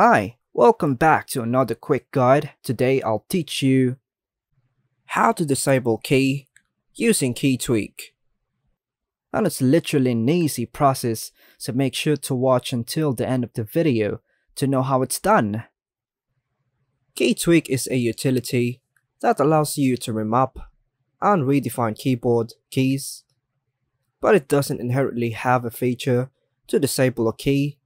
Hi, welcome back to another quick guide. Today I'll teach you how to disable key using KeyTweak. And it's literally an easy process, so make sure to watch until the end of the video to know how it's done. KeyTweak is a utility that allows you to remap and redefine keyboard keys, but it doesn't inherently have a feature to disable a key.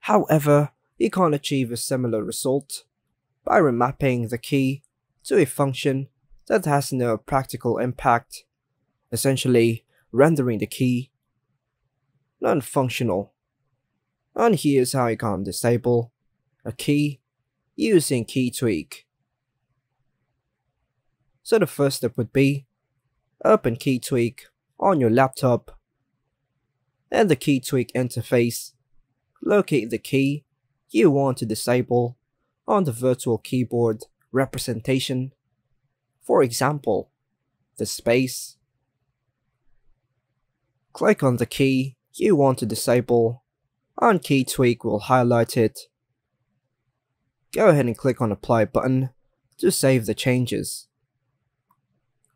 However, you can achieve a similar result by remapping the key to a function that has no practical impact, essentially rendering the key non-functional. And here's how you can disable a key using KeyTweak. So the first step would be open KeyTweak on your laptop. In the KeyTweak interface, locate the key you want to disable on the virtual keyboard representation, for example, the space. Click on the key you want to disable and KeyTweak will highlight it. Go ahead and click on Apply button to save the changes.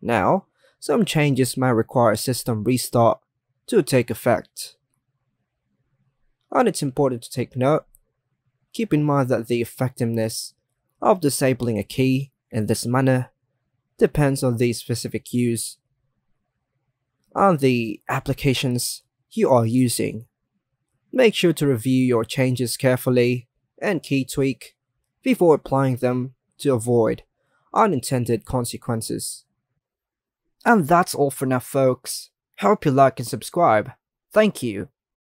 Now, some changes may require a system restart to take effect. And it's important to take note, keep in mind that the effectiveness of disabling a key in this manner depends on the specific use and the applications you are using. Make sure to review your changes carefully in KeyTweak before applying them to avoid unintended consequences. And that's all for now, folks. Hope you like and subscribe. Thank you.